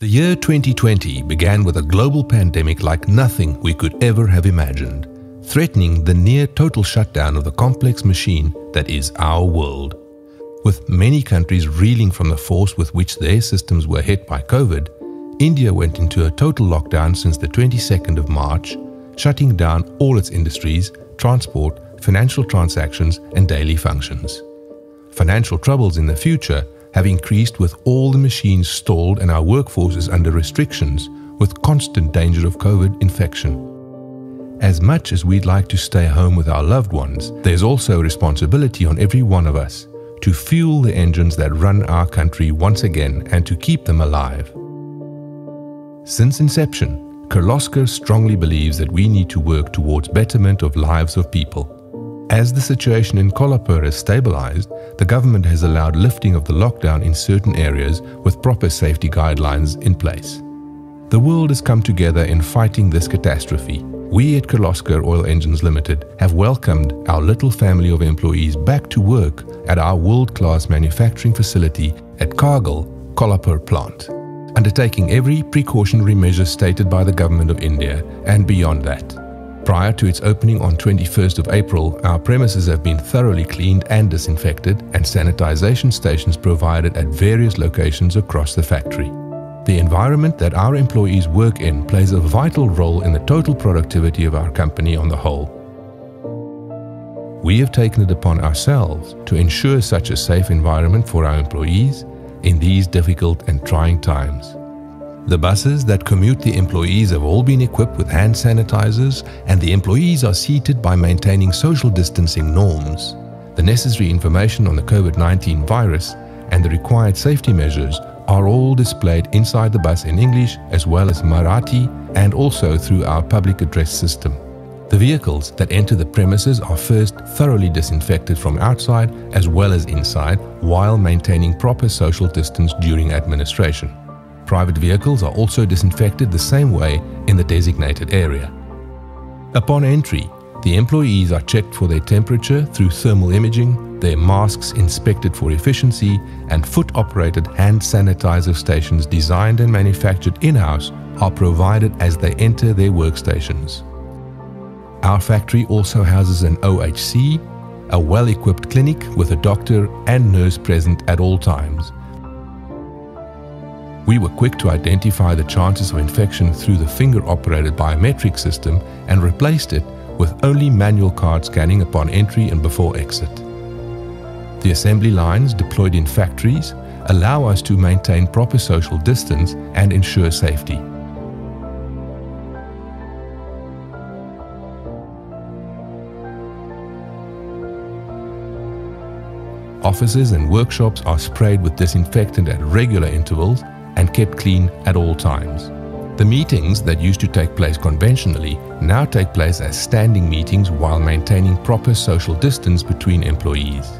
The year 2020 began with a global pandemic like nothing we could ever have imagined, threatening the near total shutdown of the complex machine that is our world. With many countries reeling from the force with which their systems were hit by COVID, India went into a total lockdown since the 22nd of March, shutting down all its industries, transport, financial transactions and daily functions. Financial troubles in the future have increased with all the machines stalled and our workforce is under restrictions with constant danger of COVID infection. As much as we'd like to stay home with our loved ones, there's also a responsibility on every one of us to fuel the engines that run our country once again and to keep them alive. Since inception, Kirloskar strongly believes that we need to work towards betterment of lives of people. As the situation in Kolhapur has stabilized, the government has allowed lifting of the lockdown in certain areas with proper safety guidelines in place. The world has come together in fighting this catastrophe. We at Kirloskar Oil Engines Limited have welcomed our little family of employees back to work at our world-class manufacturing facility at Kagal, Kolhapur plant, undertaking every precautionary measure stated by the government of India and beyond that. Prior to its opening on 21st of April, our premises have been thoroughly cleaned and disinfected and sanitization stations provided at various locations across the factory. The environment that our employees work in plays a vital role in the total productivity of our company on the whole. We have taken it upon ourselves to ensure such a safe environment for our employees in these difficult and trying times. The buses that commute the employees have all been equipped with hand sanitizers and the employees are seated by maintaining social distancing norms. The necessary information on the COVID-19 virus and the required safety measures are all displayed inside the bus in English as well as Marathi and also through our public address system. The vehicles that enter the premises are first thoroughly disinfected from outside as well as inside while maintaining proper social distance during administration. Private vehicles are also disinfected the same way in the designated area. Upon entry, the employees are checked for their temperature through thermal imaging, their masks inspected for efficiency, and foot-operated hand sanitizer stations designed and manufactured in-house are provided as they enter their workstations. Our factory also houses an OHC, a well-equipped clinic with a doctor and nurse present at all times. We were quick to identify the chances of infection through the finger-operated biometric system and replaced it with only manual card scanning upon entry and before exit. The assembly lines deployed in factories allow us to maintain proper social distance and ensure safety. Offices and workshops are sprayed with disinfectant at regular intervals and kept clean at all times. The meetings that used to take place conventionally now take place as standing meetings while maintaining proper social distance between employees.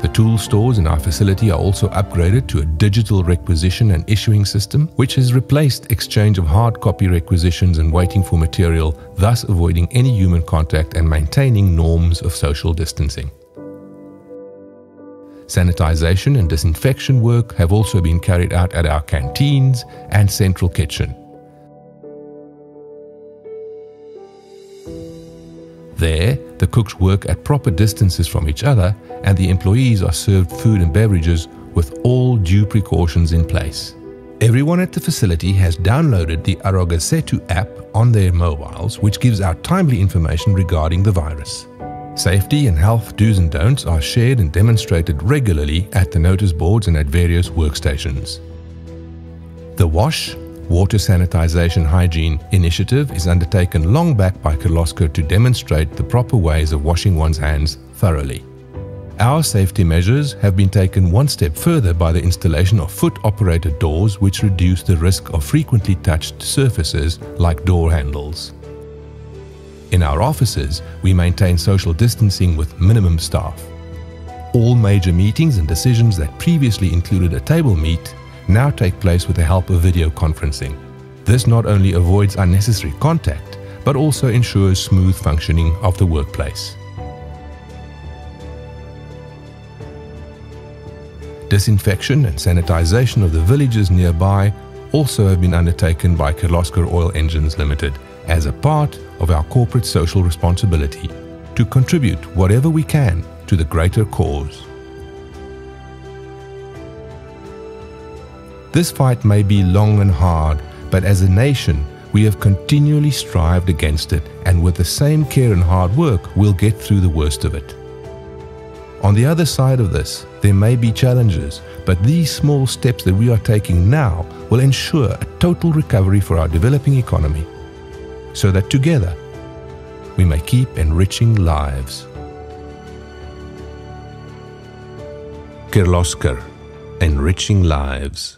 The tool stores in our facility are also upgraded to a digital requisition and issuing system, which has replaced exchange of hard copy requisitions and waiting for material, thus avoiding any human contact and maintaining norms of social distancing. Sanitization and disinfection work have also been carried out at our canteens and central kitchen. There, the cooks work at proper distances from each other and the employees are served food and beverages with all due precautions in place. Everyone at the facility has downloaded the Arogya Setu app on their mobiles, which gives out timely information regarding the virus. Safety and health do's and don'ts are shared and demonstrated regularly at the notice boards and at various workstations. The WASH, Water Sanitization Hygiene Initiative, is undertaken long back by Kirloskar to demonstrate the proper ways of washing one's hands thoroughly. Our safety measures have been taken one step further by the installation of foot-operated doors which reduce the risk of frequently touched surfaces like door handles. In our offices, we maintain social distancing with minimum staff. All major meetings and decisions that previously included a table meet now take place with the help of video conferencing. This not only avoids unnecessary contact, but also ensures smooth functioning of the workplace. Disinfection and sanitization of the villages nearby also have been undertaken by Kirloskar Oil Engines Limited as a part of our corporate social responsibility to contribute whatever we can to the greater cause. This fight may be long and hard, but as a nation, we have continually strived against it, and with the same care and hard work, we'll get through the worst of it. On the other side of this, there may be challenges, but these small steps that we are taking now will ensure a total recovery for our developing economy, so that together we may keep enriching lives. Kirloskar, enriching lives.